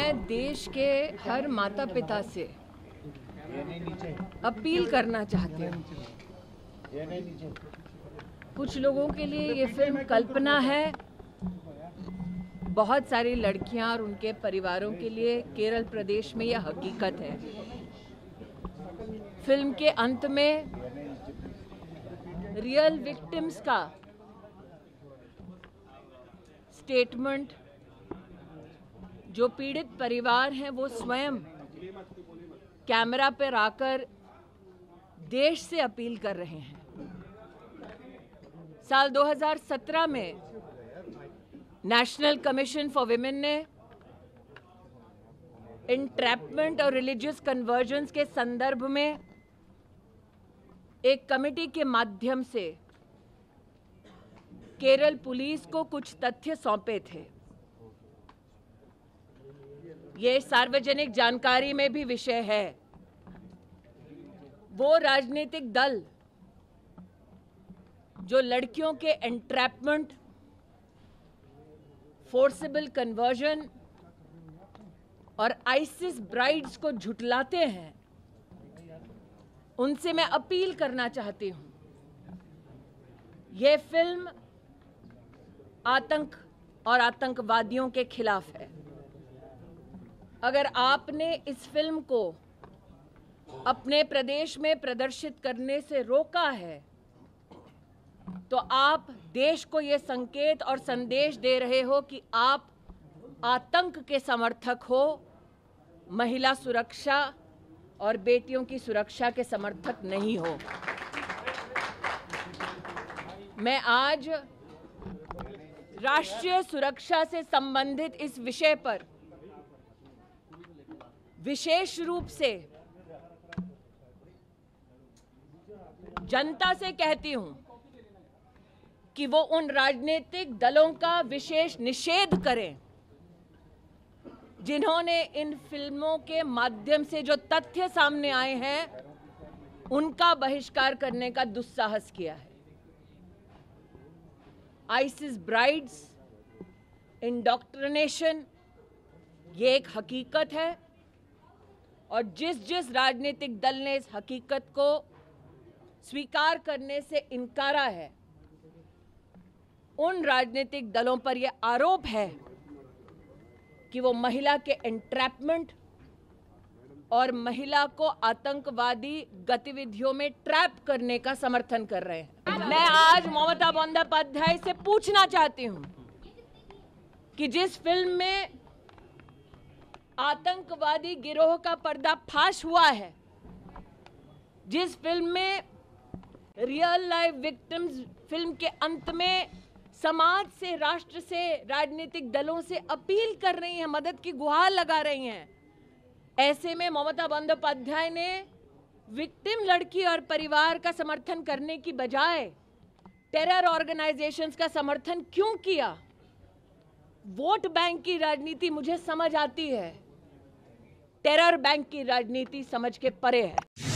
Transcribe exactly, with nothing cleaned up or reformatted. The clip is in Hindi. मैं देश के हर माता पिता से अपील करना चाहती हूँ। कुछ लोगों के लिए ये फिल्म कल्पना है, बहुत सारी लड़कियाँ और उनके परिवारों के लिए केरल प्रदेश में यह हकीकत है। फिल्म के अंत में रियल विक्टिम्स का स्टेटमेंट, जो पीड़ित परिवार हैं वो स्वयं कैमरा पर आकर देश से अपील कर रहे हैं। साल दो हज़ार सत्रह में नेशनल कमीशन फॉर वुमेन ने इंट्रैपमेंट और रिलीजियस कन्वर्जेंस के संदर्भ में एक कमेटी के माध्यम से केरल पुलिस को कुछ तथ्य सौंपे थे। ये सार्वजनिक जानकारी में भी विषय है। वो राजनीतिक दल जो लड़कियों के एंट्रैपमेंट, फोर्सिबल कन्वर्जन और आईसिस ब्राइड्स को झुटलाते हैं, उनसे मैं अपील करना चाहती हूँ, ये फिल्म आतंक और आतंकवादियों के खिलाफ है। अगर आपने इस फिल्म को अपने प्रदेश में प्रदर्शित करने से रोका है तो आप देश को ये संकेत और संदेश दे रहे हो कि आप आतंक के समर्थक हो, महिला सुरक्षा और बेटियों की सुरक्षा के समर्थक नहीं हो। मैं आज राष्ट्रीय सुरक्षा से संबंधित इस विषय पर विशेष रूप से जनता से कहती हूं कि वो उन राजनीतिक दलों का विशेष निषेध करें जिन्होंने इन फिल्मों के माध्यम से जो तथ्य सामने आए हैं उनका बहिष्कार करने का दुस्साहस किया है। आईसिस ब्राइड्स, इंडोक्ट्रिनेशन, ये एक हकीकत है और जिस जिस राजनीतिक दल ने इस हकीकत को स्वीकार करने से इनकारा है उन राजनीतिक दलों पर यह आरोप है कि वो महिला के एंट्रैपमेंट और महिला को आतंकवादी गतिविधियों में ट्रैप करने का समर्थन कर रहे हैं। मैं आज ममता बंदोपाध्याय से पूछना चाहती हूं कि जिस फिल्म में आतंकवादी गिरोह का पर्दाफाश हुआ है, जिस फिल्म में रियल लाइफ विक्टिम्स फिल्म के अंत में समाज से, राष्ट्र से, राजनीतिक दलों से अपील कर रही हैं, मदद की गुहार लगा रही हैं, ऐसे में ममता बंदोपाध्याय ने विक्टिम लड़की और परिवार का समर्थन करने की बजाय टेरर ऑर्गेनाइजेशंस का समर्थन क्यों किया? वोट बैंक की राजनीति मुझे समझ आती है, टेरर बैंक की राजनीति समझ के परे है।